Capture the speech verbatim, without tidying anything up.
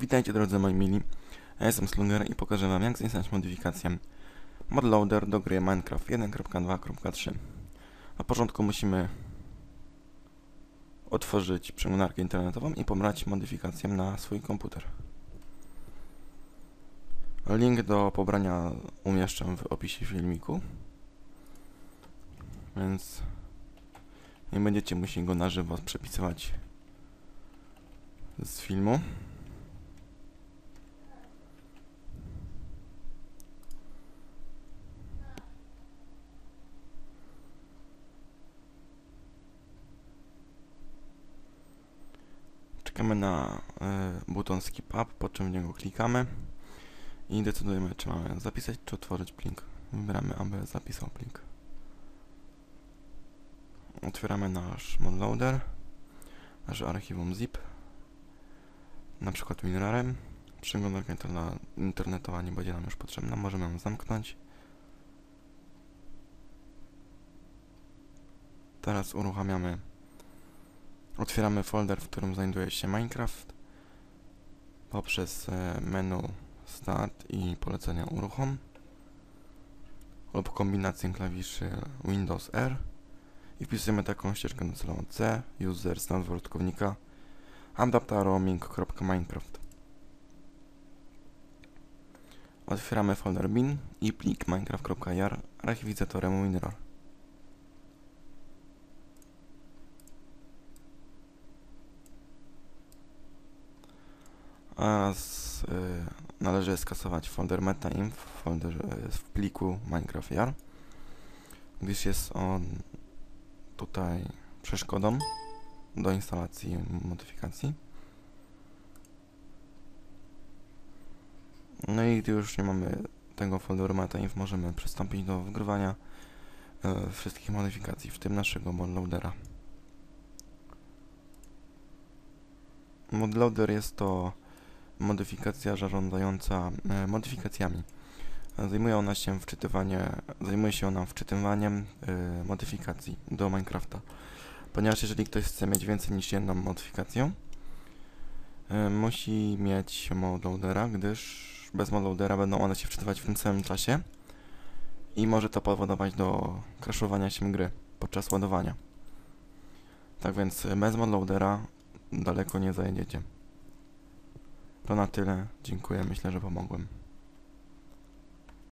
Witajcie drodzy moi mili, ja jestem Slunger i pokażę wam jak zainstalować modyfikację ModLoader do gry Minecraft jeden kropka dwa kropka trzy. Na początku musimy otworzyć przeglądarkę internetową i pobrać modyfikację na swój komputer. Link do pobrania umieszczam w opisie filmiku, więc nie będziecie musieli go na żywo przepisywać z filmu. Czekamy na y, buton skip up, po czym w niego klikamy i decydujemy, czy mamy zapisać, czy otworzyć plik. Wybieramy, aby zapisał plik. Otwieramy nasz modloader, nasze archiwum zip, na przykład WinRARem. Przeglądarka internetowa nie będzie nam już potrzebna, możemy ją zamknąć. Teraz uruchamiamy, otwieramy folder, w którym znajduje się Minecraft poprzez menu Start i polecenia uruchom lub kombinację klawiszy Windows R i wpisujemy taką ścieżkę docelową C, user, stan użytkownika, adapta roaming.minecraft. Otwieramy folder bin i plik minecraft.jar archiwizatorem WinRAR. Oraz y, należy skasować folder MetaInf folder, y, w pliku minecraft.jar, gdyż jest on tutaj przeszkodą do instalacji modyfikacji. No i gdy już nie mamy tego folderu MetaInf, możemy przystąpić do wgrywania y, wszystkich modyfikacji, w tym naszego modloadera. Modloader jest to modyfikacja zarządzająca e, modyfikacjami. Zajmuje ona się wczytywanie, zajmuje się ona wczytywaniem e, modyfikacji do Minecrafta, ponieważ jeżeli ktoś chce mieć więcej niż jedną modyfikację, e, musi mieć modloadera, gdyż bez modloadera będą one się wczytywać w tym samym czasie i może to powodować do crashowania się gry podczas ładowania. Tak więc bez modloadera daleko nie zajedziecie. To na tyle. Dziękuję. Myślę, że pomogłem.